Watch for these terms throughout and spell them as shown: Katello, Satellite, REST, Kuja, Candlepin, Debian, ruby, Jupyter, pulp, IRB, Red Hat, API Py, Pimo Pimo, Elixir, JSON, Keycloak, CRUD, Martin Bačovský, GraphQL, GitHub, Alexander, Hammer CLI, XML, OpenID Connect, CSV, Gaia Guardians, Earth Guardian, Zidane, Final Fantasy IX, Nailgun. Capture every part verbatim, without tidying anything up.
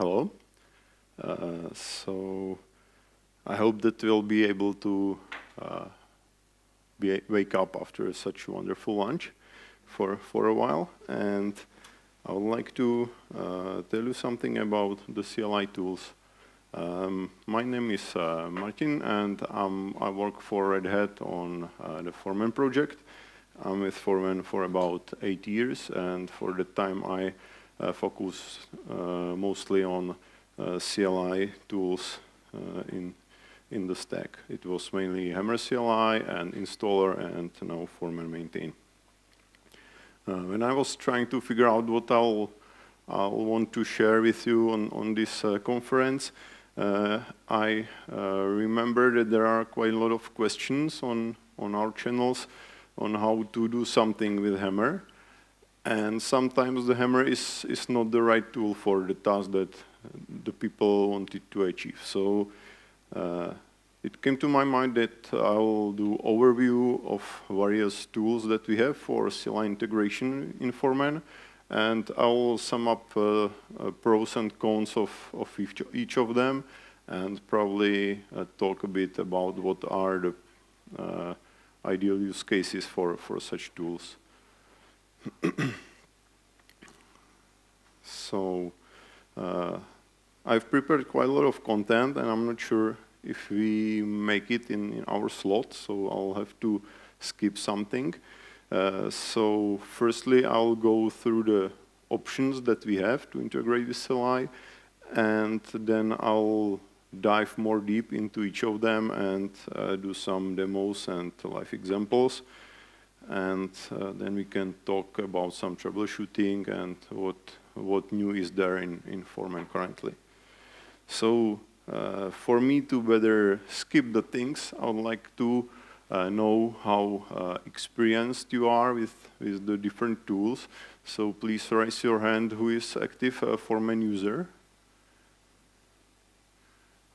Hello. Uh, so I hope that we'll be able to uh, be wake up after such a wonderful lunch for, for a while. And I would like to uh, tell you something about the C L I tools. Um, my name is uh, Martin, and I'm, I work for Red Hat on uh, the Foreman project. I'm with Foreman for about eight years, and for that time I uh, focus uh, mostly on uh, C L I tools uh, in, in the stack. It was mainly Hammer C L I and installer, and now Foreman maintain. Uh, when I was trying to figure out what I'll, I'll want to share with you on, on this uh, conference, Uh, I uh, remember that there are quite a lot of questions on, on our channels on how to do something with Hammer. And sometimes the Hammer is, is not the right tool for the task that the people wanted to achieve. So uh, it came to my mind that I will do overview of various tools that we have for C L I integration in Foreman. And I will sum up uh, uh, pros and cons of, of each, each of them, and probably uh, talk a bit about what are the uh, ideal use cases for, for such tools. So, uh, I've prepared quite a lot of content, and I'm not sure if we make it in, in our slot, so I'll have to skip something. Uh, so, firstly, I'll go through the options that we have to integrate with C L I, and then I'll dive more deep into each of them and uh, do some demos and live examples. And uh, then we can talk about some troubleshooting and what, what new is there in, in Foreman currently. So, uh, for me to better skip the things, I would like to Uh, know how uh, experienced you are with, with the different tools. So please raise your hand who is active uh, Foreman user.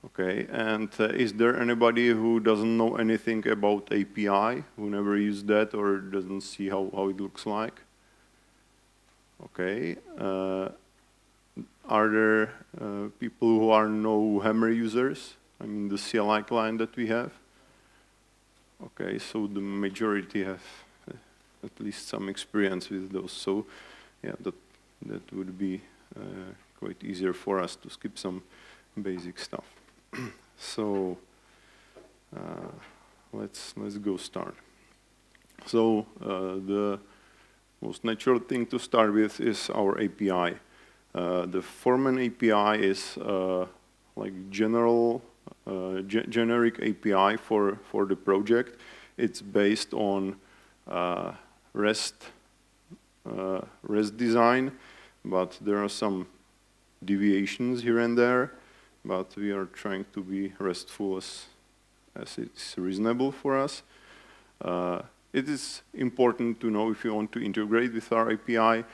Okay, and uh, is there anybody who doesn't know anything about A P I, who never used that or doesn't see how, how it looks like? Okay, uh, are there uh, people who are no Hammer users? I mean the C L I client that we have? Okay, so the majority have at least some experience with those. So, yeah, that, that would be uh, quite easier for us to skip some basic stuff. So, uh, let's, let's go start. So, uh, the most natural thing to start with is our A P I. Uh, the Foreman A P I is uh, like general Uh, ge- generic A P I for, for the project. It's based on uh, REST, uh, REST design, but there are some deviations here and there, but we are trying to be RESTful as, as it's reasonable for us. Uh, it is important to know if you want to integrate with our A P I uh,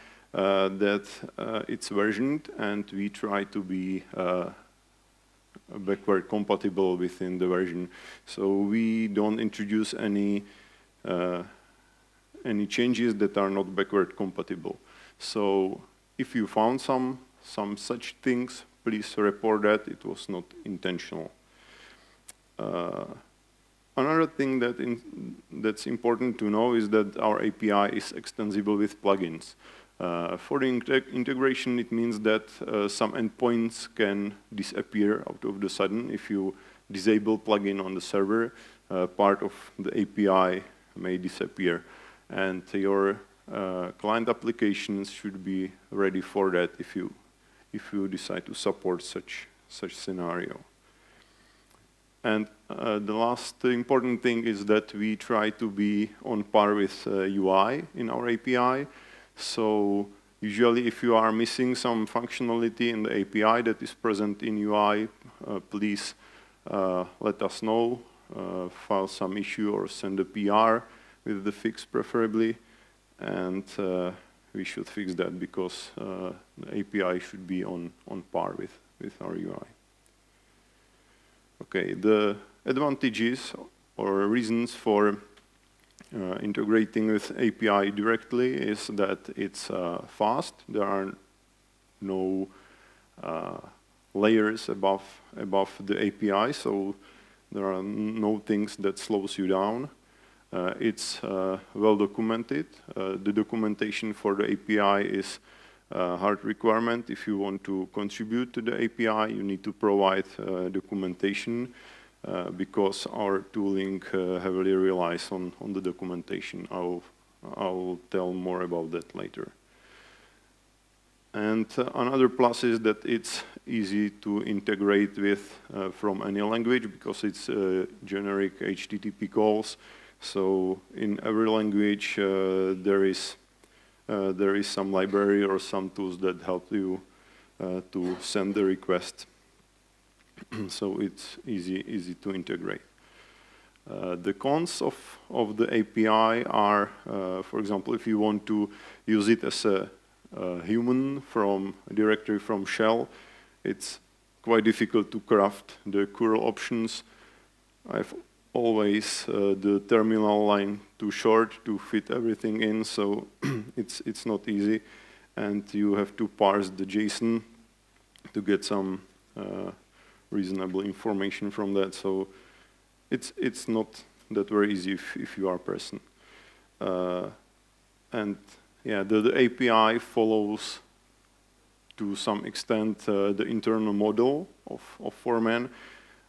that uh, it's versioned, and we try to be uh, backward compatible within the version. So we don't introduce any uh, any changes that are not backward compatible. So if you found some some such things, please report that. It was not intentional. Uh, another thing that in, that's important to know is that our A P I is extensible with plugins. Uh, for the integ integration, it means that uh, some endpoints can disappear out of the sudden if you disable plugin on the server. Uh, part of the A P I may disappear, and your uh, client applications should be ready for that if you if you decide to support such such scenario. And uh, the last important thing is that we try to be on par with uh, U I in our A P I. So usually if you are missing some functionality in the A P I that is present in U I, uh, please uh, let us know, uh, file some issue or send a P R with the fix preferably, and uh, we should fix that because uh, the A P I should be on, on par with, with our U I. Okay, the advantages or reasons for Uh, integrating with A P I directly is that it's uh, fast. There are no uh, layers above above the A P I, so there are no things that slows you down. Uh, it's uh, well documented. Uh, the documentation for the A P I is a hard requirement. If you want to contribute to the A P I, you need to provide uh, documentation uh, because our tooling uh, heavily relies on, on the documentation. I'll, I'll tell more about that later. And uh, another plus is that it's easy to integrate with uh, from any language because it's uh, generic H T T P calls. So in every language uh, there is uh, there is some library or some tools that help you uh, to send the request. So it's easy easy to integrate. Uh, the cons of of the A P I are, uh, for example, if you want to use it as a Uh, human from a directory from shell, it's quite difficult to craft the curl options. I've always uh, the terminal line too short to fit everything in, so it's it's not easy, and you have to parse the JSON to get some uh, reasonable information from that. So it's it's not that very easy if if you are a person, uh, and. Yeah, the, the A P I follows to some extent uh, the internal model of, of Foreman.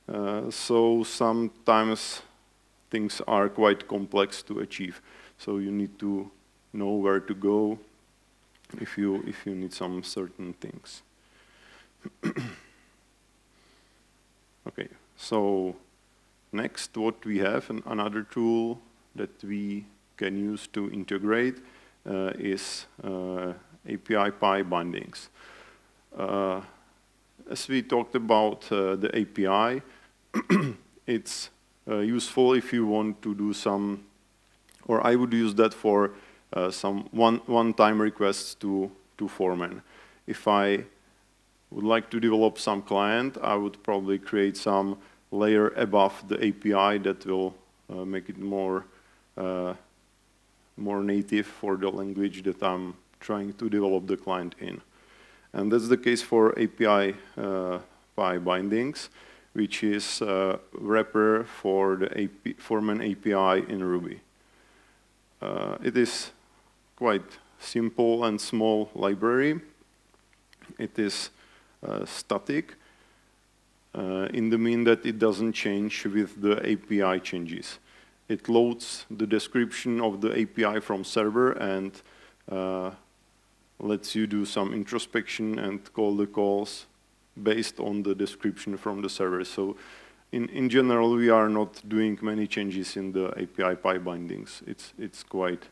Uh, so sometimes things are quite complex to achieve. So you need to know where to go if you, if you need some certain things. Okay, so next what we have, an, another tool that we can use to integrate Uh, is uh, A P I Py bindings. Uh, as we talked about uh, the A P I, it's uh, useful if you want to do some, or I would use that for uh, some one, one-time requests to, to Foreman. If I would like to develop some client, I would probably create some layer above the A P I that will uh, make it more uh, more native for the language that I'm trying to develop the client in. And that's the case for A P I uh, Py bindings, which is a wrapper for the Foreman A P I in Ruby. Uh, it is quite simple and small library. It is uh, static uh, in the mean that it doesn't change with the A P I changes. It loads the description of the A P I from server and uh, lets you do some introspection and call the calls based on the description from the server. So in, in general, we are not doing many changes in the A P I Py bindings. It's, it's quite,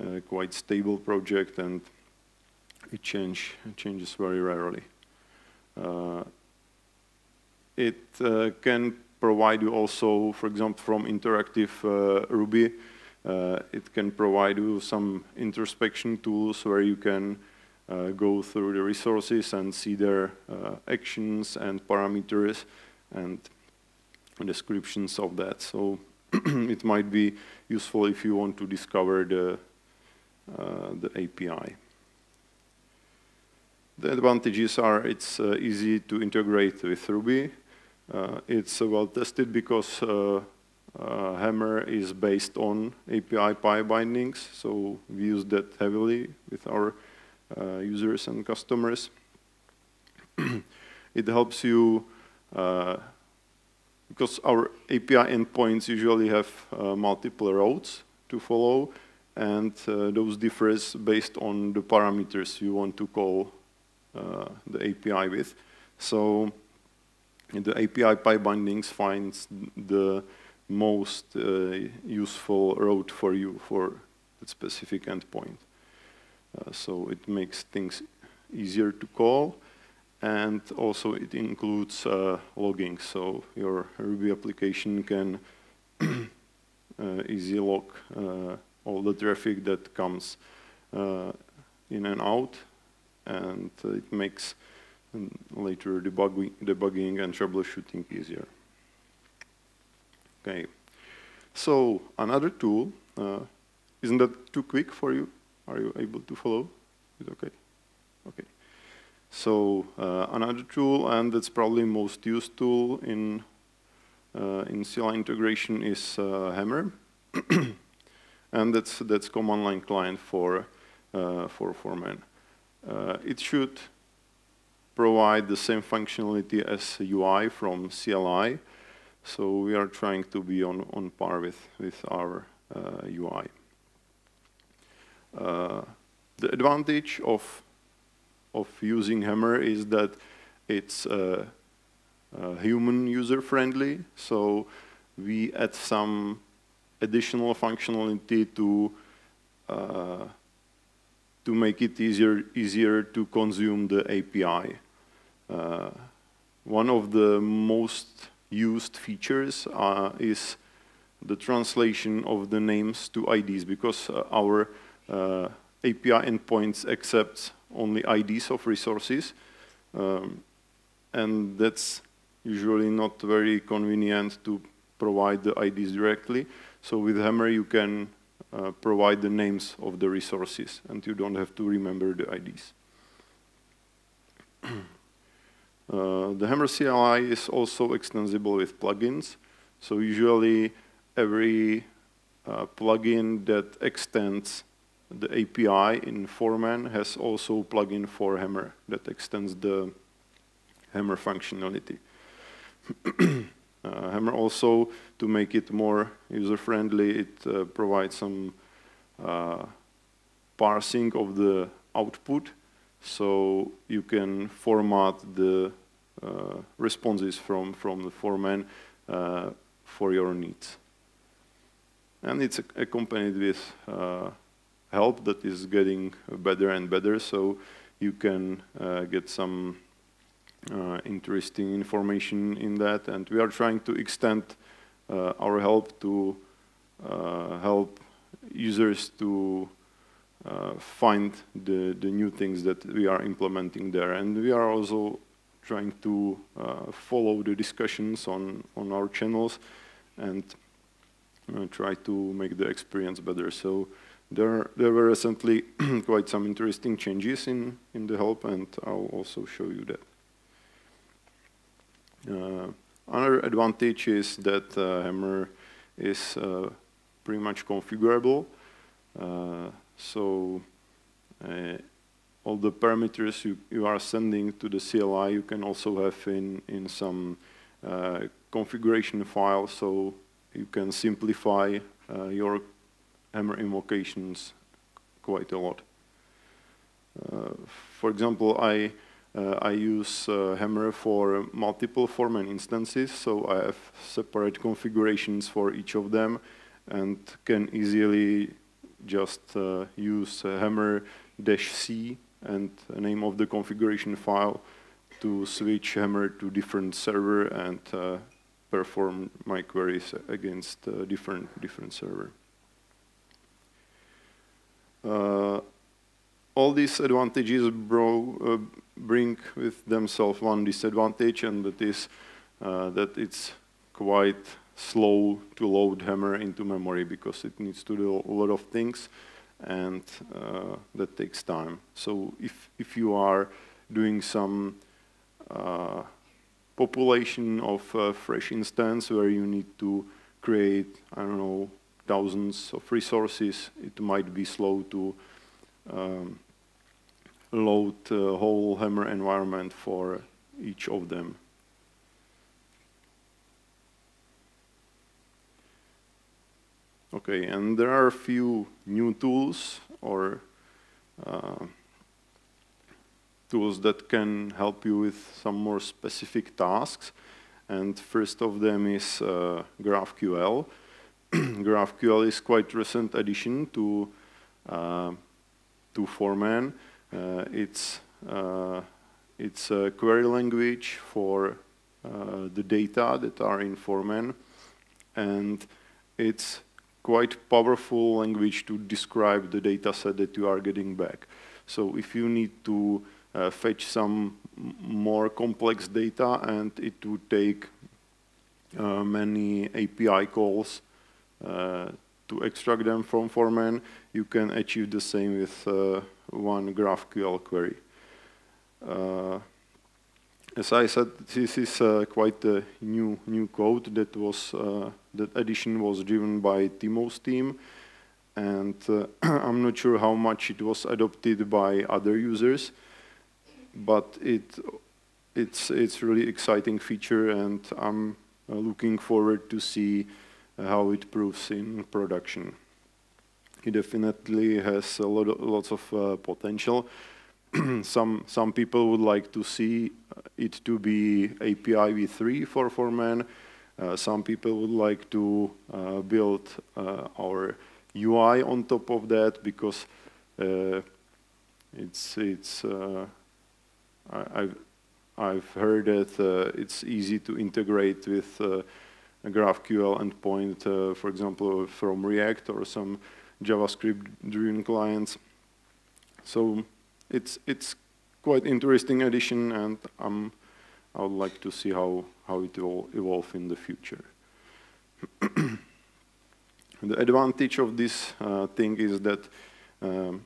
uh, quite stable project and it, change, it changes very rarely. Uh, it uh, can provide you also, for example, from interactive uh, Ruby, uh, it can provide you some introspection tools where you can uh, go through the resources and see their uh, actions and parameters and descriptions of that. So it might be useful if you want to discover the, uh, the A P I. The advantages are it's uh, easy to integrate with Ruby. Uh, it's uh, well tested because uh, uh, Hammer is based on A P I Py bindings, so we use that heavily with our uh, users and customers. It helps you, uh, because our A P I endpoints usually have uh, multiple routes to follow, and uh, those differ based on the parameters you want to call uh, the A P I with. So the A P I Py bindings finds the most uh, useful route for you for that specific endpoint. Uh, so it makes things easier to call, and also it includes uh, logging. So your Ruby application can uh, easy log uh, all the traffic that comes uh, in and out, and it makes and later debugging, debugging and troubleshooting easier. Okay, so another tool. Uh, isn't that too quick for you? Are you able to follow? Is it okay? Okay. So uh, another tool, and that's probably most used tool in uh, in C L I integration, is uh, Hammer, and that's that's command line client for uh, for Foreman. Uh, it should provide the same functionality as U I from C L I, so we are trying to be on on par with with our uh, U I. Uh, the advantage of of using Hammer is that it's uh, uh, human user friendly, so we add some additional functionality to uh, to make it easier easier to consume the A P I. Uh, one of the most used features uh, is the translation of the names to I Ds, because uh, our uh, A P I endpoints accepts only I Ds of resources, um, and that's usually not very convenient to provide the I Ds directly. So with Hammer you can uh, provide the names of the resources, and you don't have to remember the I Ds. Uh, the Hammer C L I is also extensible with plugins. So usually every uh, plugin that extends the A P I in Foreman has also a plugin for Hammer that extends the Hammer functionality. uh, Hammer also, to make it more user-friendly, it uh, provides some uh, parsing of the output, so you can format the uh, responses from, from the Foreman uh, for your needs. And it's ac accompanied with uh, help that is getting better and better, so you can uh, get some uh, interesting information in that. And we are trying to extend uh, our help to uh, help users to uh, find the, the new things that we are implementing there. And we are also trying to uh, follow the discussions on, on our channels and uh, try to make the experience better. So There, there were recently quite some interesting changes in, in the help, and I'll also show you that. Uh, another advantage is that uh, Hammer is uh, pretty much configurable. Uh, so uh, all the parameters you, you are sending to the C L I, you can also have in, in some uh, configuration file, so you can simplify uh, your Hammer invocations quite a lot. Uh, for example, I uh, I use uh, Hammer for multiple Foreman instances, so I have separate configurations for each of them, and can easily just uh, use uh, Hammer dash C and the name of the configuration file to switch Hammer to different server and uh, perform my queries against uh, different different server. Uh, all these advantages bro, uh, bring with themselves one disadvantage, and that is uh, that it's quite slow to load Hammer into memory, because it needs to do a lot of things, and uh, that takes time. So if, if you are doing some uh, population of uh, fresh instance where you need to create, I don't know, thousands of resources, it might be slow to um, load the whole Hammer environment for each of them. Okay, and there are a few new tools or uh, tools that can help you with some more specific tasks, and first of them is uh, GraphQL. GraphQL is quite recent addition to uh, to Foreman. Uh, it's uh, it's a query language for uh, the data that are in Foreman, and it's quite powerful language to describe the data set that you are getting back. So if you need to uh, fetch some more complex data, and it would take uh, many A P I calls Uh, to extract them from Foreman, you can achieve the same with uh, one GraphQL query. Uh, as I said, this is uh, quite a new new code that was uh, that addition was driven by Timo's team, and uh, I'm not sure how much it was adopted by other users, but it it's it's really exciting feature, and I'm uh, looking forward to see how it proves in production. It definitely has a lot of, lots of uh, potential. some some people would like to see it to be A P I v three for Foreman. Uh, some people would like to uh, build uh, our U I on top of that, because uh, it's it's uh, I, I've I've heard that uh, it's easy to integrate with uh, a GraphQL endpoint, uh, for example, from React or some JavaScript-driven clients. So it's it's quite interesting addition, and I'm I would like to see how how it will evolve in the future. The advantage of this uh, thing is that um,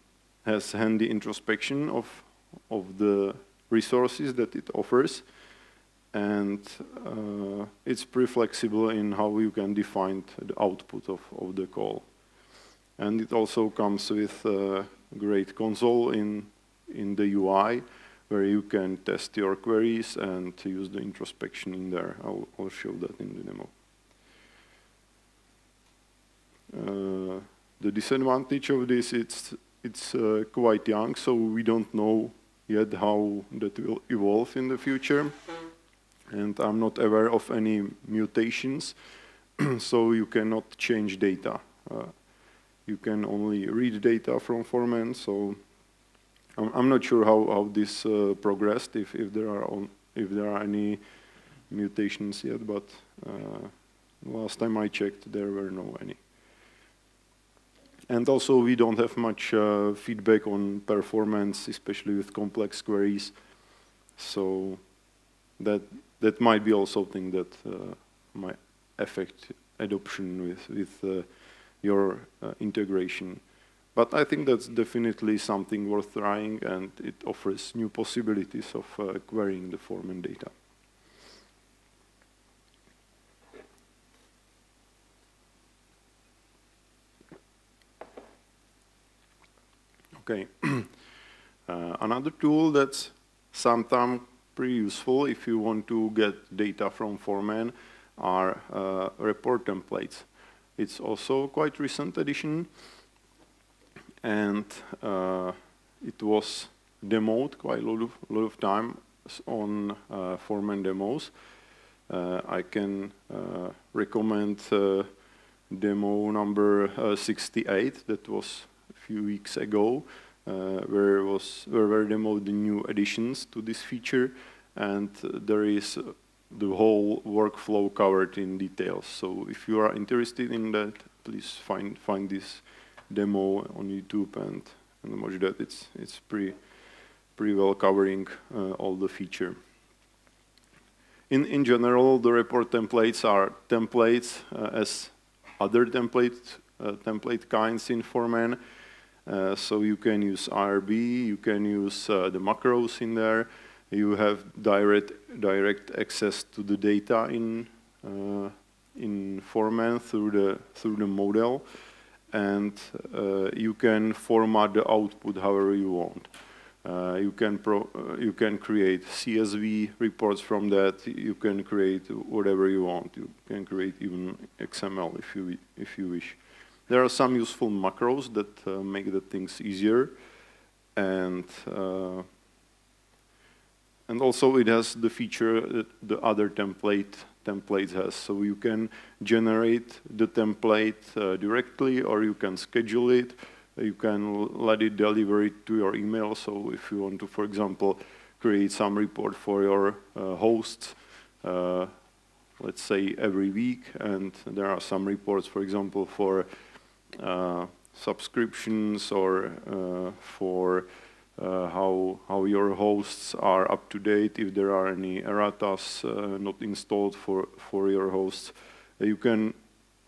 has handy introspection of of the resources that it offers, and uh, it's pretty flexible in how you can define the output of of the call. And it also comes with a great console in in the U I, where you can test your queries and use the introspection in there. I'll, I'll show that in the demo. Uh, the disadvantage of this, it's it's uh, quite young, so we don't know yet how that will evolve in the future, and I'm not aware of any mutations, so you cannot change data. Uh, You can only read data from Foreman, so I'm, I'm not sure how, how this uh, progressed, if, if there are on, if there are any mutations yet. But uh, last time I checked, there were no any. And also, we don't have much uh, feedback on performance, especially with complex queries. So that that might be also thing that uh, might affect adoption with with. Uh, your uh, integration. But I think that's definitely something worth trying, and it offers new possibilities of uh, querying the Foreman data. Okay. uh, another tool that's sometimes pretty useful if you want to get data from Foreman are uh, report templates. It's also quite recent addition, and uh, it was demoed quite a lot of, lot of time on uh, Foreman demos. Uh, I can uh, recommend uh, demo number uh, sixty-eight that was a few weeks ago, uh, where was where were demoed the new additions to this feature, and there is the whole workflow covered in details. So if you are interested in that, please find find this demo on YouTube and and watch that. It's it's pretty pretty well covering uh, all the feature. In in general, the report templates are templates uh, as other template uh, template kinds in Foreman. Uh, so you can use I R B, you can use uh, the macros in there. You have direct direct access to the data in uh, in Foreman through the through the model, and uh, you can format the output however you want. Uh, you can pro uh, you can create C S V reports from that. You can create whatever you want. You can create even X M L if you if you wish. There are some useful macros that uh, make the things easier, and. Uh, And also, it has the feature that the other template templates has. So you can generate the template uh, directly, or you can schedule it. You can let it deliver it to your email. So if you want to, for example, create some report for your uh, hosts, uh, let's say every week, and there are some reports, for example, for uh, subscriptions or uh, for Uh, how how your hosts are up to date, if there are any erratas uh, not installed for for your hosts, uh, you can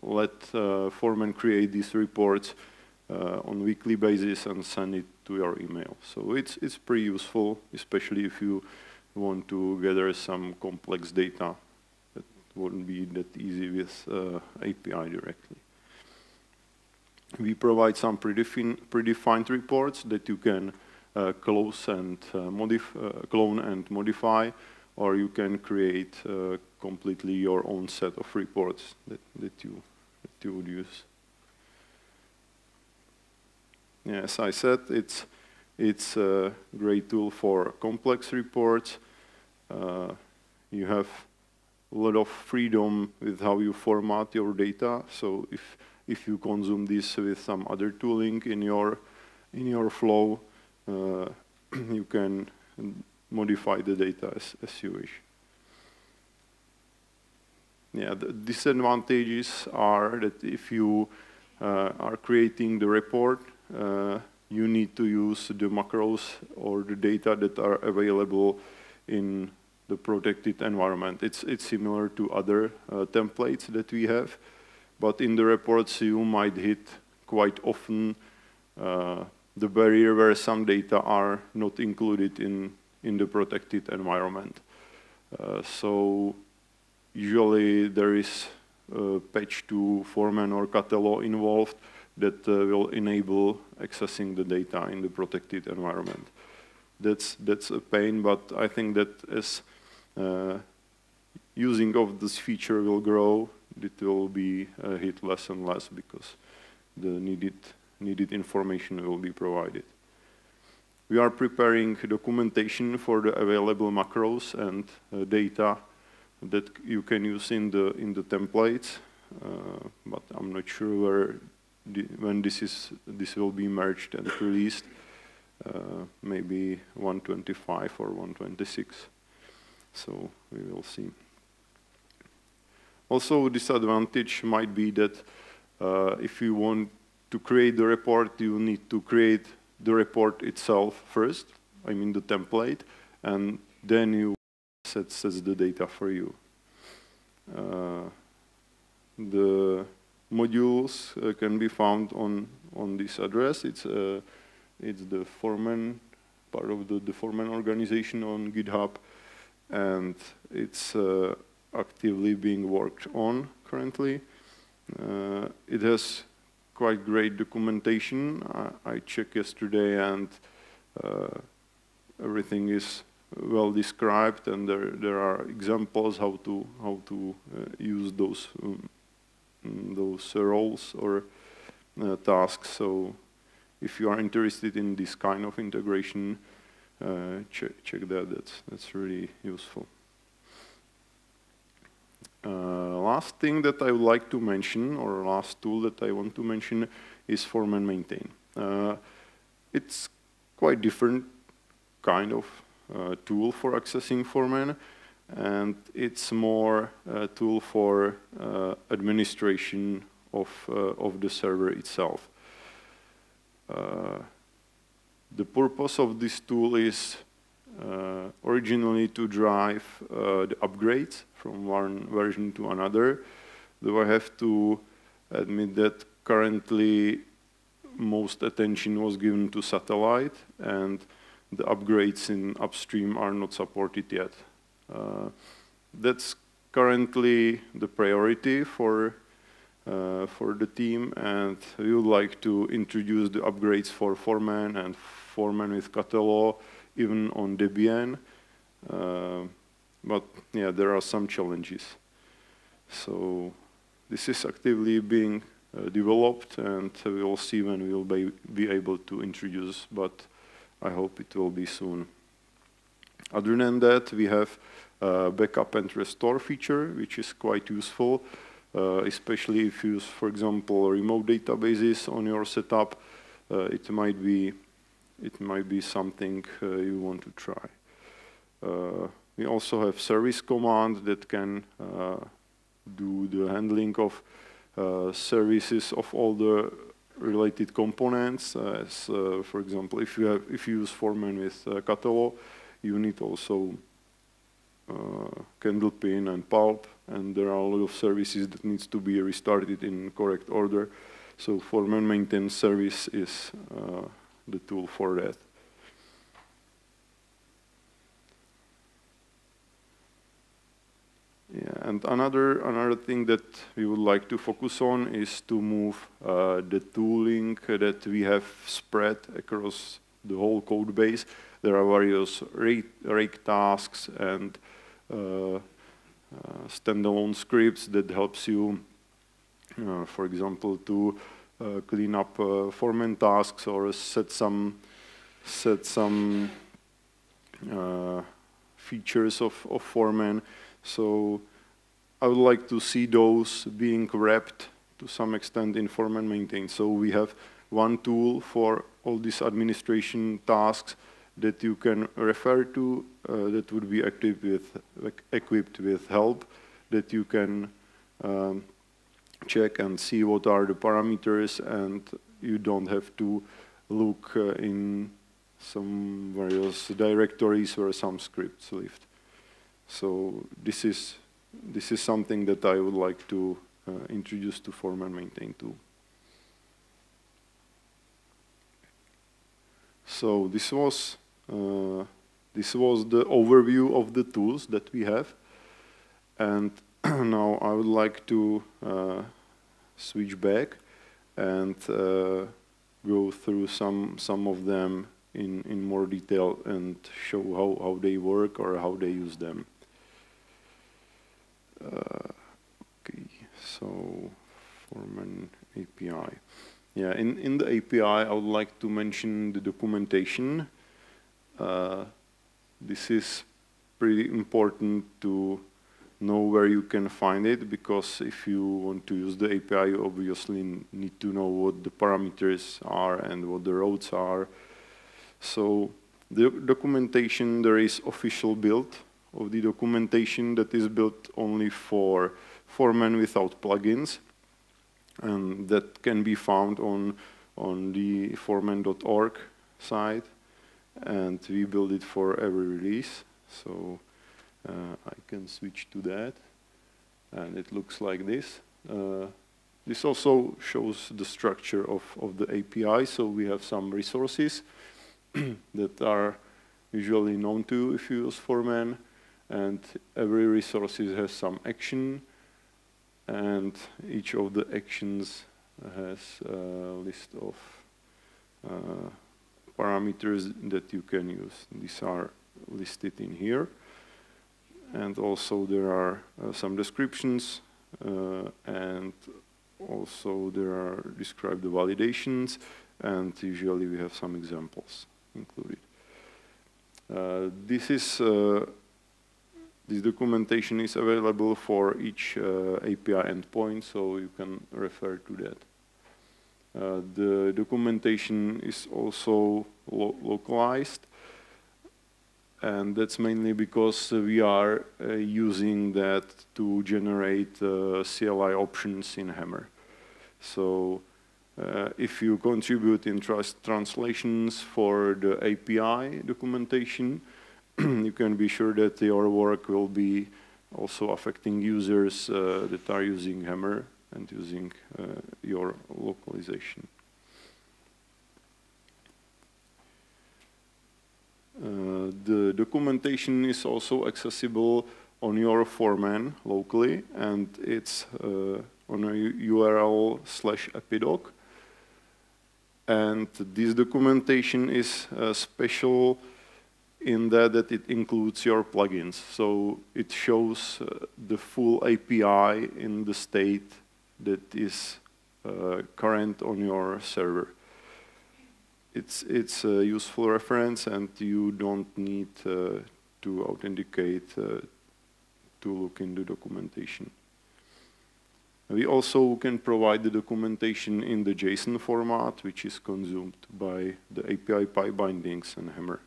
let uh, Foreman create these reports uh, on weekly basis and send it to to your email. So it's, it's pretty useful, especially if you want to gather some complex data that wouldn't be that easy with uh, A P I directly. We provide some predefin predefined reports that you can uh, close and uh, modif uh, clone and modify, or you can create uh, completely your own set of reports that, that, you, that you would use. Yeah, as I said, it's, it's a great tool for complex reports. Uh, you have a lot of freedom with how you format your data, so if If you consume this with some other tooling in your in your flow, uh, you can modify the data as, as you wish. Yeah, the disadvantages are that if you uh, are creating the report, uh, you need to use the macros or the data that are available in the protected environment. It's it's similar to other uh, templates that we have. But in the reports, you might hit quite often uh, the barrier where some data are not included in, in the protected environment. Uh, so usually there is a patch to Foreman or Katello involved that uh, will enable accessing the data in the protected environment. That's, that's a pain, but I think that as uh, using of this feature will grow, it will be uh, hit less and less because the needed, needed information will be provided. We are preparing documentation for the available macros and uh, data that you can use in the, in the templates, uh, but I'm not sure where the, when this, is, this will be merged and released, uh, maybe one twenty-five or one twenty-six, so we will see. Also, disadvantage might be that uh, if you want to create the report, you need to create the report itself first, I mean the template, and then you set, sets the data for you. Uh, the modules uh, can be found on, on this address. It's, uh, it's the Foreman, part of the, the Foreman organization on GitHub, and it's uh, actively being worked on currently. Uh, it has quite great documentation. I, I checked yesterday and uh, everything is well described, and there, there are examples how to, how to uh, use those, um, those uh, roles or uh, tasks. So if you are interested in this kind of integration, uh, check, check that, that's, that's really useful. Uh, last thing that I would like to mention, or last tool that I want to mention, is Foreman Maintain. Uh, it's quite different kind of uh, tool for accessing Foreman, and it's more a tool for uh, administration of, uh, of the server itself. Uh, the purpose of this tool is Uh, originally to drive uh, the upgrades from one version to another, though I have to admit that currently most attention was given to Satellite, and the upgrades in upstream are not supported yet. Uh, that's currently the priority for, uh, for the team, and we would like to introduce the upgrades for Foreman and Foreman with Katello, even on Debian, uh, but yeah, there are some challenges. So this is actively being uh, developed, and we will see when we will be, be able to introduce, but I hope it will be soon. Other than that, we have uh, backup and restore feature, which is quite useful, uh, especially if you use, for example, remote databases on your setup. Uh, it might be It might be something uh, you want to try. Uh, we also have service command that can uh, do the handling of uh, services of all the related components. Uh, as, uh, for example, if you have if you use Foreman with uh, Katello, you need also uh, Candlepin and pulp, and there are a lot of services that needs to be restarted in correct order. So Foreman maintained service is uh, the tool for that. Yeah, and another another thing that we would like to focus on is to move uh, the tooling that we have spread across the whole code base. There are various rake, rake tasks and uh, uh, standalone scripts that helps you, uh, for example, to uh, clean up uh, Foreman tasks or set some set some uh, features of, of Foreman. So I would like to see those being wrapped to some extent in Foreman maintain. So we have one tool for all these administration tasks that you can refer to, uh, that would be equipped with, like, equipped with help, that you can um, check and see what are the parameters, and you don't have to look uh, in some various directories where some scripts live. So this is this is something that I would like to uh, introduce to Foreman maintain tool. So this was uh, this was the overview of the tools that we have, and now I would like to uh, switch back and uh, go through some some of them in in more detail and show how how they work or how they use them. Uh, okay, so Foreman A P I. Yeah, in, in the A P I, I would like to mention the documentation. Uh, this is pretty important to know where you can find it, because if you want to use the A P I, you obviously need to know what the parameters are and what the routes are. So the documentation, there is official build of the documentation that is built only for Foreman without plugins. And that can be found on on the foreman dot org site, and we build it for every release. So uh, I can switch to that, and it looks like this. Uh, this also shows the structure of of the A P I. So we have some resources that are usually known to if you use Foreman, and every resource has some action. And each of the actions has a list of uh, parameters that you can use. These are listed in here. And also there are uh, some descriptions, uh, and also there are described the validations, and usually we have some examples included. Uh, this is uh, This documentation is available for each uh, A P I endpoint, so you can refer to that. Uh, the documentation is also lo localized, and that's mainly because we are uh, using that to generate uh, C L I options in Hammer. So uh, if you contribute in translations for the A P I documentation, you can be sure that your work will be also affecting users uh, that are using Hammer and using uh, your localization. Uh, the documentation is also accessible on your Foreman locally, and it's uh, on a U R L slash epidoc. And this documentation is uh, special in that, that it includes your plugins. So it shows uh, the full A P I in the state that is uh, current on your server. It's, it's a useful reference, and you don't need uh, to authenticate uh, to look in the documentation. We also can provide the documentation in the JSON format, which is consumed by the A P I Py bindings and Hammer.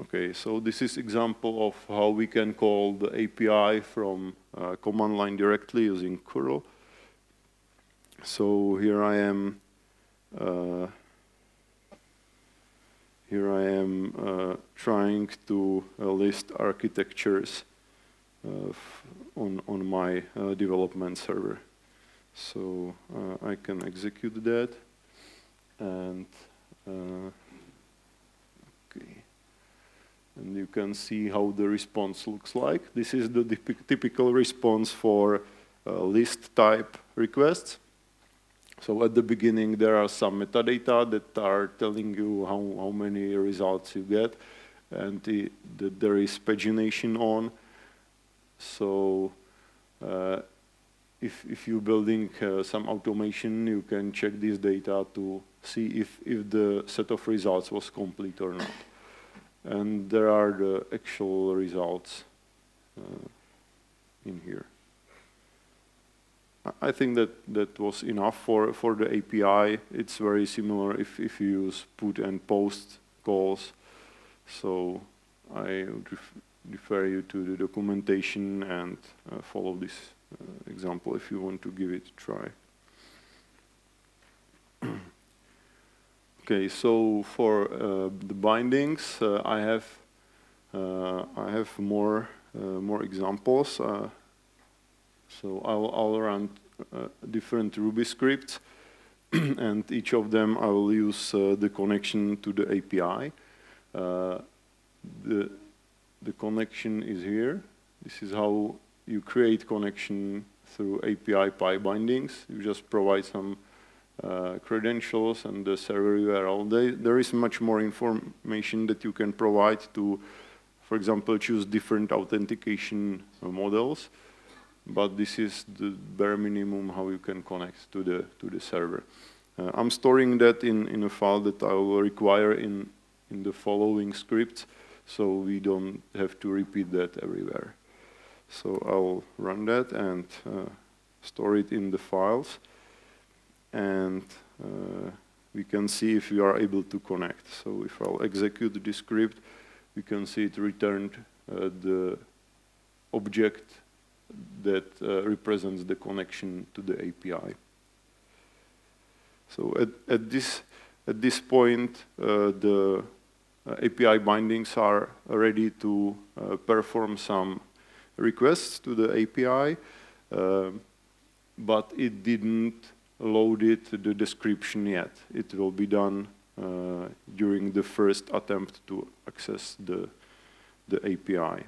Okay, so this is example of how we can call the A P I from uh, command line directly using curl. So here I am. Uh, here I am uh, trying to uh, list architectures uh, on on my uh, development server. So uh, I can execute that, and uh, okay. And you can see how the response looks like. This is the typical response for uh, list type requests. So at the beginning, there are some metadata that are telling you how, how many results you get, and the, the, there is pagination on. So uh, if, if you're building uh, some automation, you can check this data to see if, if the set of results was complete or not. And there are the actual results uh, in here. I think that that was enough for for the A P I. It's very similar if if you use put and post calls. So I would ref refer you to the documentation and uh, follow this uh, example if you want to give it a try. Okay, so for uh, the bindings, uh, I have uh, I have more uh, more examples. Uh, So I'll, I'll run uh, different Ruby scripts, and each of them I will use uh, the connection to the A P I. Uh, the, the connection is here. This is how you create connection through A P I Py bindings. You just provide some uh, credentials and the server U R L. They, there is much more information that you can provide to, for example, choose different authentication uh, models. But this is the bare minimum how you can connect to the to the server. Uh, I'm storing that in in a file that I will require in in the following scripts, so we don't have to repeat that everywhere. So I'll run that and uh, store it in the files, and uh, we can see if we are able to connect. So if I'll execute this script, we can see it returned uh, the object that uh, represents the connection to the A P I. So at, at, this, at this point, uh, the uh, A P I bindings are ready to uh, perform some requests to the A P I, uh, but it didn't load it, the description yet. It will be done uh, during the first attempt to access the, the A P I.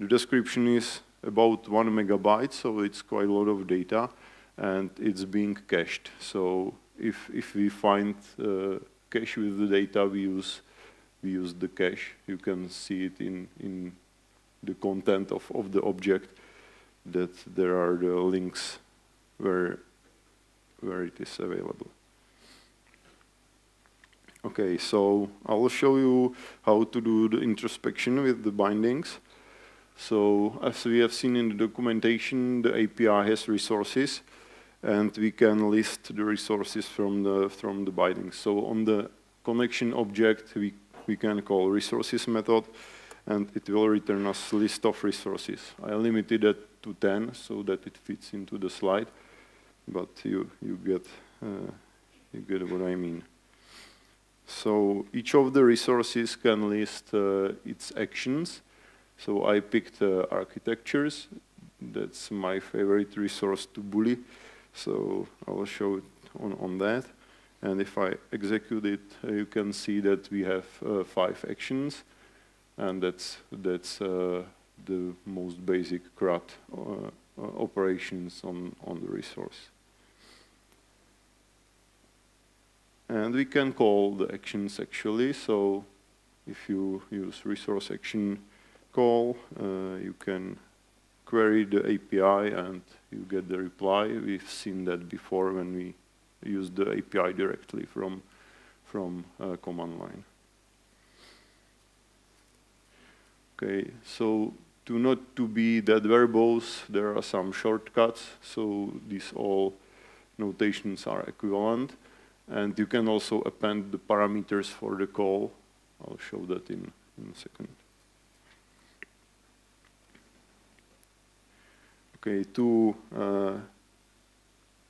The description is about one megabyte, so it's quite a lot of data, and it's being cached. So if if we find uh, cache with the data, we use we use the cache. You can see it in in the content of of the object that there are the links where where it is available. Okay, so I will show you how to do the introspection with the bindings. So as we have seen in the documentation, the A P I has resources, and we can list the resources from the from the bindings. So on the connection object, we we can call resources method, and it will return us list of resources. I limited that to ten so that it fits into the slide, but you you get uh, you get what I mean. So each of the resources can list uh, its actions. So I picked uh, architectures. That's my favorite resource to bully. So I will show it on, on that. And if I execute it, uh, you can see that we have uh, five actions. And that's, that's uh, the most basic CRUD uh, uh, operations on, on the resource. And we can call the actions actually. So if you use resource action call, uh, you can query the A P I and you get the reply. We've seen that before when we use the A P I directly from from uh, command line. Okay, so to not to be that verbose, there are some shortcuts. So these all notations are equivalent, and you can also append the parameters for the call. I'll show that in, in a second. Okay, to uh,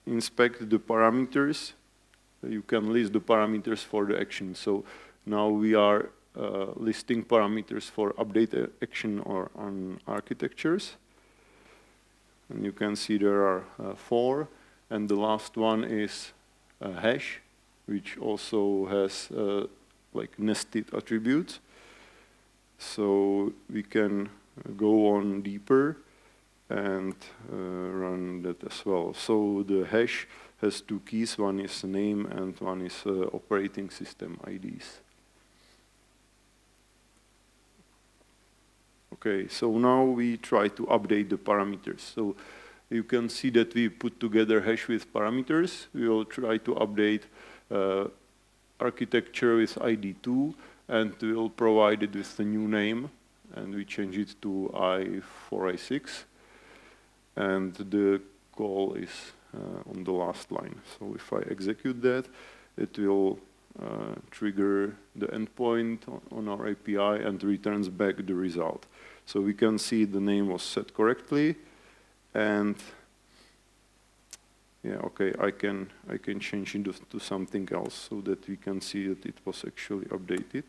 inspect the parameters, you can list the parameters for the action. So now we are uh, listing parameters for update action or on architectures. And you can see there are uh, four. And the last one is a hash, which also has uh, like nested attributes. So we can go on deeper and uh, run that as well. So the hash has two keys, one is name and one is uh, operating system I Ds. Okay, so now we try to update the parameters. So you can see that we put together hash with parameters. We will try to update uh, architecture with I D two, and we'll provide it with the new name, and we change it to I four I six. And the call is uh, on the last line. So if I execute that, it will uh, trigger the endpoint on our A P I and returns back the result. So we can see the name was set correctly, and yeah, okay, I can I can change it to something else so that we can see that it was actually updated.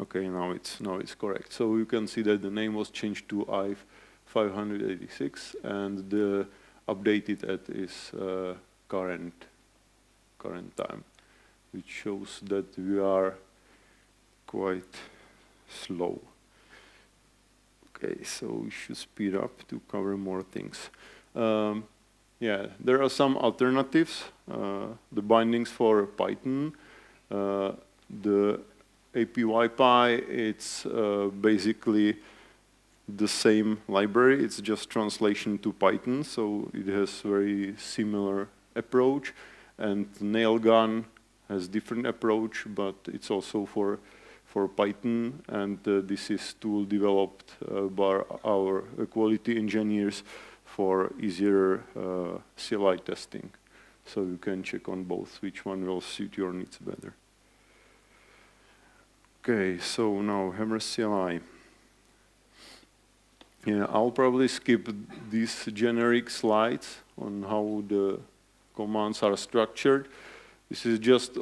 Okay, now it's now it's correct. So you can see that the name was changed to I five eighty-six, and the updated at is uh, current current time, which shows that we are quite slow. Okay, so we should speed up to cover more things. Um, yeah, there are some alternatives. Uh, the bindings for Python, uh, the A P I Py, it's uh, basically the same library. It's just translation to Python, so it has very similar approach. And Nailgun has different approach, but it's also for for Python. And uh, this is tool developed uh, by our quality engineers for easier uh, C L I testing. So you can check on both which one will suit your needs better. Okay, so now Hammer C L I. Yeah, I'll probably skip these generic slides on how the commands are structured. This is just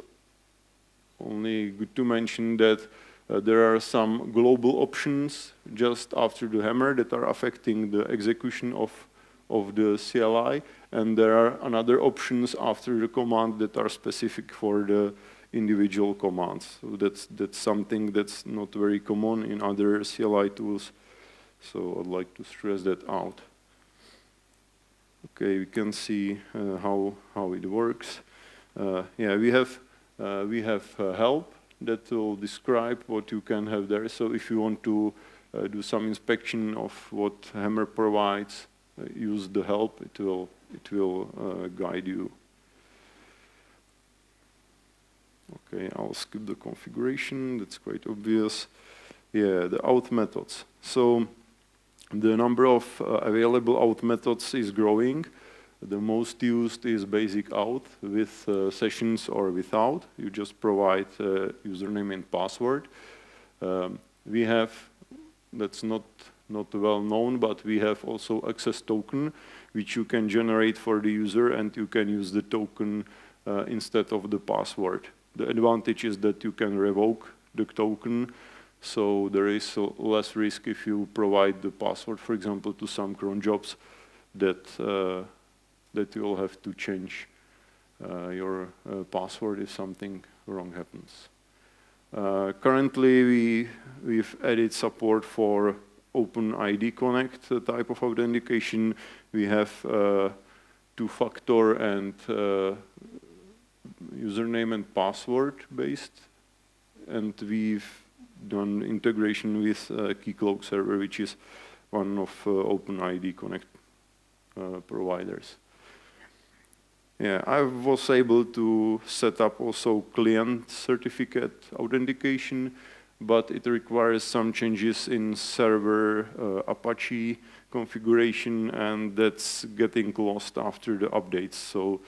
only good to mention that uh, there are some global options just after the hammer that are affecting the execution of, of the C L I, and there are another options after the command that are specific for the individual commands. So that's, that's something that's not very common in other C L I tools. So I'd like to stress that out. Okay, we can see uh, how, how it works. Uh, yeah, we have, uh, we have uh, help that will describe what you can have there. So if you want to uh, do some inspection of what Hammer provides, uh, use the help, it will, it will uh, guide you. Okay, I'll skip the configuration, that's quite obvious. Yeah, the out methods. So the number of uh, available out methods is growing. The most used is basic out with uh, sessions or without. You just provide uh, username and password. Um, we have, that's not, not well known, but we have also access token, which you can generate for the user, and you can use the token uh, instead of the password. The advantage is that you can revoke the token, so there is less risk if you provide the password, for example, to some cron jobs that uh, that you will have to change uh, your uh, password if something wrong happens. Uh, currently, we we've added support for OpenID Connect type of authentication. We have uh, two-factor and uh, username and password based, and we've done integration with uh, Keycloak server, which is one of uh, OpenID Connect uh, providers. Yeah, I was able to set up also client certificate authentication, but it requires some changes in server uh, Apache configuration, and that's getting lost after the updates. So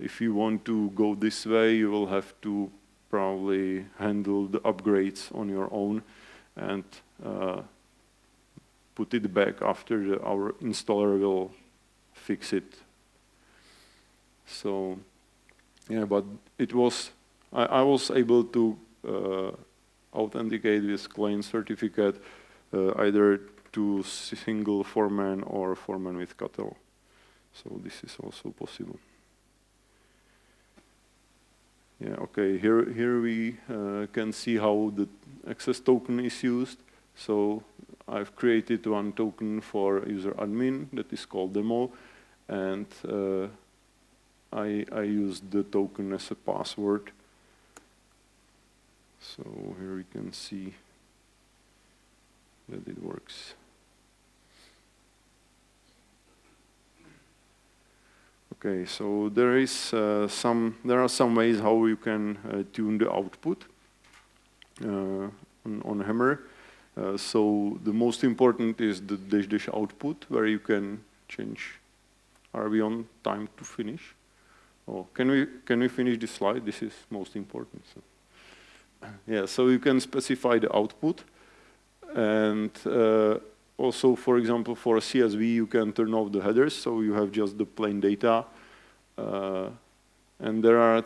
if you want to go this way, you will have to probably handle the upgrades on your own and uh, put it back after the, our installer will fix it. So, yeah, but it was, I, I was able to uh, authenticate with client certificate uh, either to single Foreman or Foreman with Katello. So this is also possible. Yeah, okay, here, here we uh, can see how the access token is used. So I've created one token for user admin that is called demo, and uh, I, I used the token as a password. So here we can see that it works. Okay, so there is uh, some, there are some ways how you can uh, tune the output uh, on, on Hammer. Uh, so the most important is the dash dash output, where you can change. Are we on time to finish? Oh, can we can we finish this slide? This is most important. So. Yeah, so you can specify the output, and uh, also, for example, for a C S V, you can turn off the headers, so you have just the plain data. Uh, and there are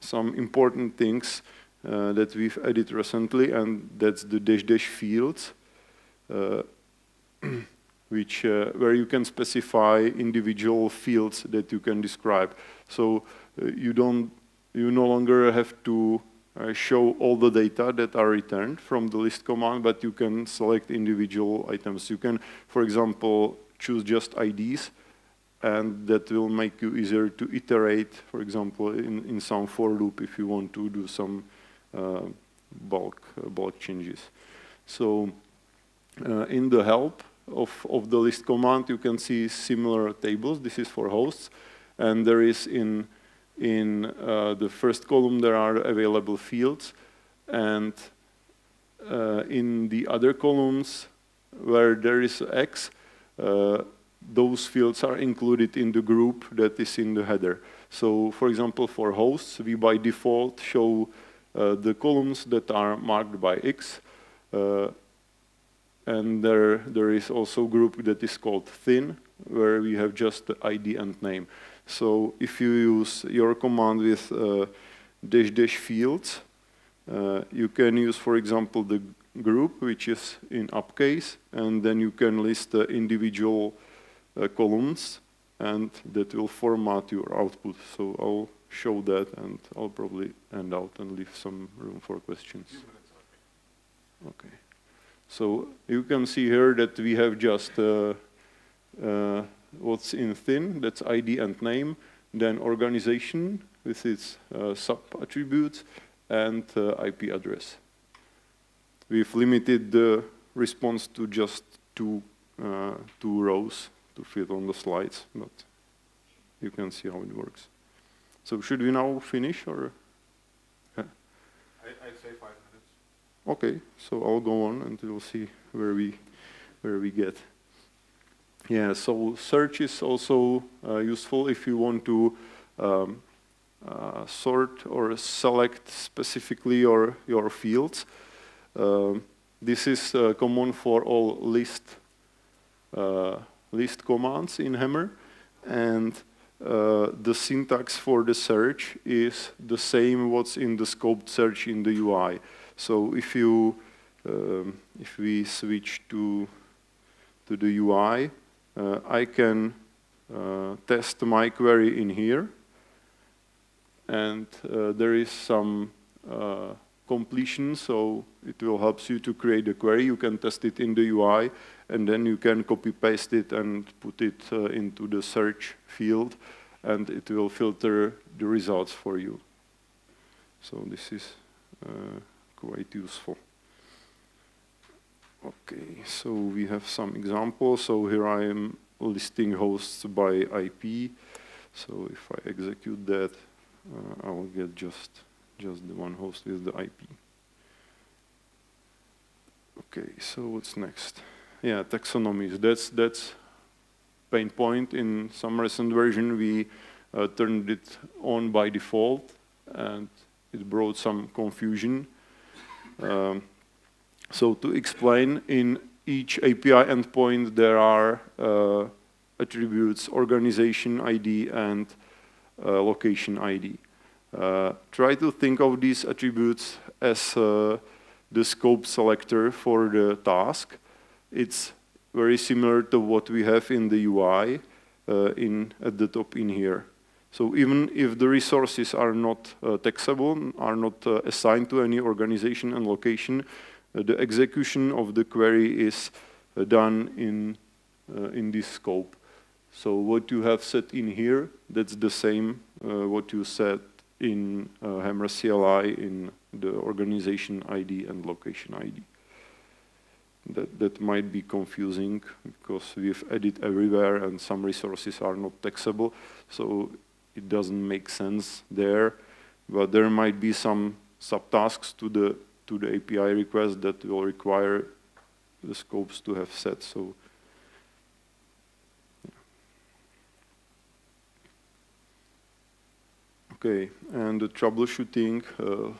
some important things uh, that we've added recently, and that's the dash dash fields, uh, which uh, where you can specify individual fields that you can describe. So uh, you don't, you no longer have to Uh, show all the data that are returned from the list command, but you can select individual items. You can, for example, choose just I Ds, and that will make you easier to iterate, for example, in, in some for loop if you want to do some uh, bulk, uh, bulk changes. So uh, in the help of, of the list command, you can see similar tables. This is for hosts, and there is in In uh, the first column, there are available fields, and uh, in the other columns where there is X, uh, those fields are included in the group that is in the header. So, for example, for hosts, we by default show uh, the columns that are marked by X, uh, and there, there is also a group that is called thin, where we have just the I D and name. So if you use your command with uh, dash dash fields, uh, you can use, for example, the group, which is in uppercase, and then you can list the individual uh, columns, and that will format your output. So I'll show that, and I'll probably end out and leave some room for questions. Okay. So you can see here that we have just uh, uh, what's in thin, that's I D and name, then organization with its uh, sub-attributes, and uh, I P address. We've limited the response to just two, uh, two rows to fit on the slides, but you can see how it works. So should we now finish, or? Huh? I, I'd say five minutes. Okay, so I'll go on, and we'll see where we, where we get. Yeah, so search is also uh, useful if you want to um, uh, sort or select specifically your, your fields. Uh, this is uh, common for all list, uh, list commands in Hammer, and uh, the syntax for the search is the same what's in the scoped search in the U I. So if, you, um, if we switch to, to the U I, Uh, I can uh, test my query in here, and uh, there is some uh, completion, so it will help you to create a query. You can test it in the U I, and then you can copy-paste it and put it uh, into the search field, and it will filter the results for you. So this is uh, quite useful. Okay, so we have some examples. So here I am listing hosts by I P. So if I execute that, uh, I will get just, just the one host with the I P. Okay, so what's next? Yeah, taxonomies. That's that's pain point. In some recent version, we uh, turned it on by default, and it brought some confusion. Um, So to explain, in each A P I endpoint, there are uh, attributes, organization I D, and uh, location I D. Uh, try to think of these attributes as uh, the scope selector for the task. It's very similar to what we have in the U I uh, in, at the top in here. So even if the resources are not uh, taxable, are not uh, assigned to any organization and location, uh, the execution of the query is uh, done in, uh, in this scope. So what you have set in here, that's the same uh, what you set in uh, Hammer C L I in the organization I D and location I D. That, that might be confusing because we've added everywhere and some resources are not taxable, so it doesn't make sense there. But there might be some subtasks to the, to the A P I request that will require the scopes to have set. So okay, and the troubleshooting uh,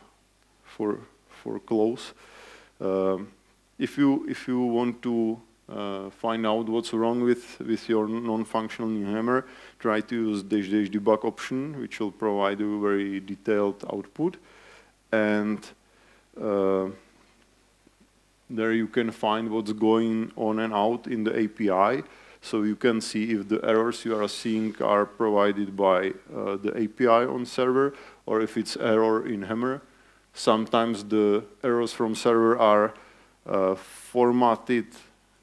for for close. Um, if you if you want to uh, find out what's wrong with with your non-functional new hammer, try to use dash dash debug option, which will provide you very detailed output. And uh, there you can find what's going on and out in the A P I. So you can see if the errors you are seeing are provided by uh, the A P I on server, or if it's error in Hammer. Sometimes the errors from server are uh, formatted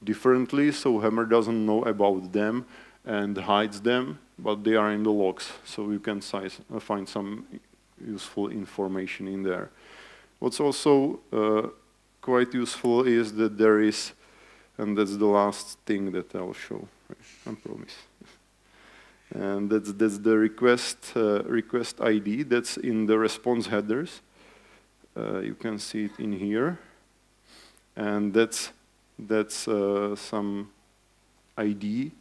differently, so Hammer doesn't know about them and hides them, but they are in the logs. So you can size, uh, find some useful information in there. What's also uh, quite useful is that there is, and that's the last thing that I'll show, I promise. And that's, that's the request, uh, request I D that's in the response headers. Uh, you can see it in here. And that's, that's uh, some I D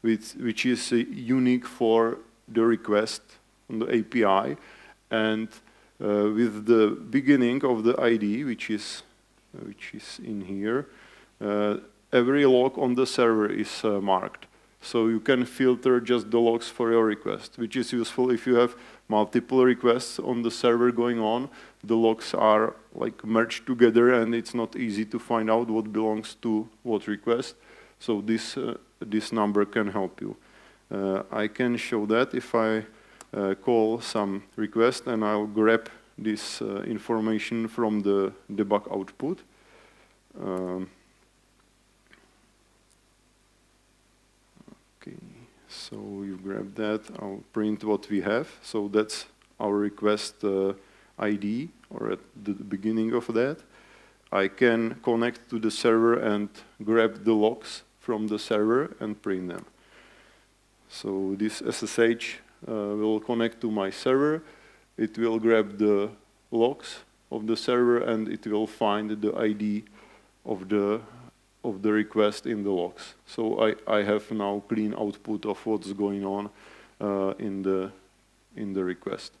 which, which is uh, unique for the request on the A P I. And uh, with the beginning of the I D, which is, uh, which is in here, uh, every log on the server is uh, marked. So you can filter just the logs for your request, which is useful if you have multiple requests on the server going on. The logs are like merged together and it's not easy to find out what belongs to what request. So this, uh, this number can help you. Uh, I can show that if I uh, call some request and I'll grab this uh, information from the debug output. Um, So you grab that, I'll print what we have. So that's our request uh, I D, or at the beginning of that. I can connect to the server and grab the logs from the server and print them. So this S S H uh, will connect to my server. It will grab the logs of the server and it will find the I D of the of the request in the logs. So I, I have now clean output of what's going on uh, in the in the request.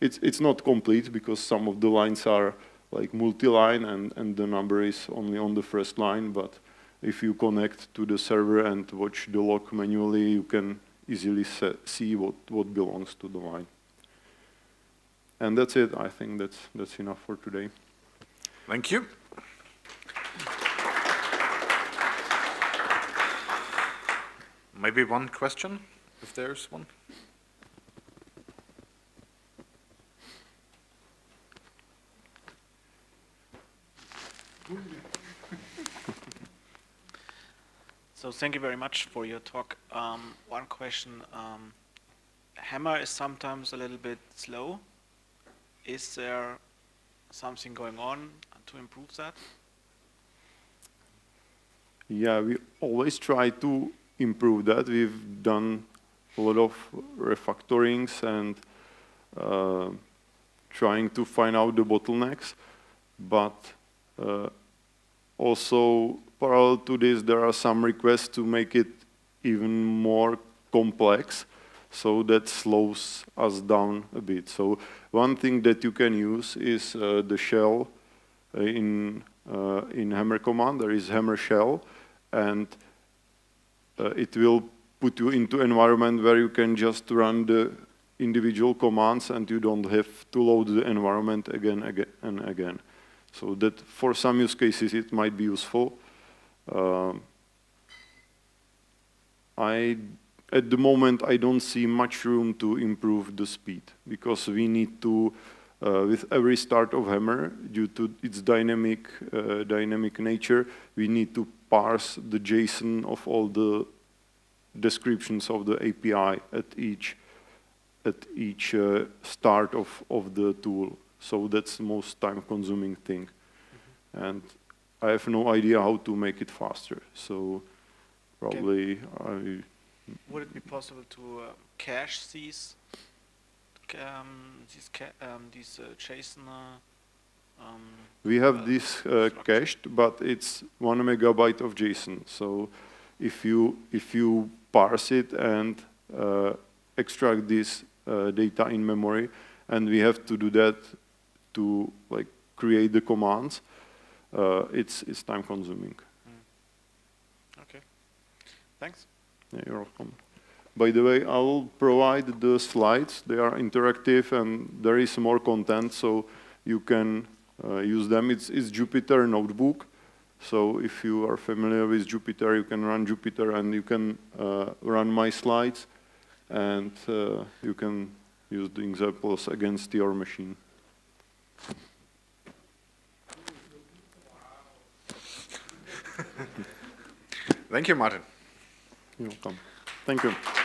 It's it's not complete because some of the lines are like multi-line and, and the number is only on the first line, but if you connect to the server and watch the log manually, you can easily see what, what belongs to the line. And that's it. I think that's that's enough for today. Thank you. Maybe one question, if there's one. So thank you very much for your talk. Um, one question. Um, Hammer is sometimes a little bit slow. Is there something going on to improve that? Yeah, we always try to improve that. We've done a lot of refactorings and uh, trying to find out the bottlenecks, but uh, also parallel to this there are some requests to make it even more complex, so that slows us down a bit. So one thing that you can use is uh, the shell in, uh, in Hammer command. There is Hammer shell, and Uh, it will put you into an environment where you can just run the individual commands and you don't have to load the environment again, again and again. So that for some use cases it might be useful. Uh, I, at the moment, I don't see much room to improve the speed because we need to, uh, with every start of Hammer, due to its dynamic, uh, dynamic nature, we need to parse the JSON of all the descriptions of the A P I at each, at each uh, start of, of the tool. So that's the most time-consuming thing. Mm-hmm. And I have no idea how to make it faster. So probably Can I... Would it be possible to uh, cache these, um, these, ca um, these uh, JSON? Uh, um, we have uh, this uh, cached, but it's one megabyte of JSON. So if you, if you parse it and uh, extract this uh, data in memory, and we have to do that to like create the commands. Uh, it's it's time consuming. Mm. Okay, thanks. Yeah, you're welcome. By the way, I'll provide the slides. They are interactive, and there is more content, so you can uh, use them. It's it's Jupyter notebook. So if you are familiar with Jupyter, you can run Jupyter, and you can uh, run my slides, and uh, you can use the examples against your machine. Thank you, Martin. You're welcome. Thank you.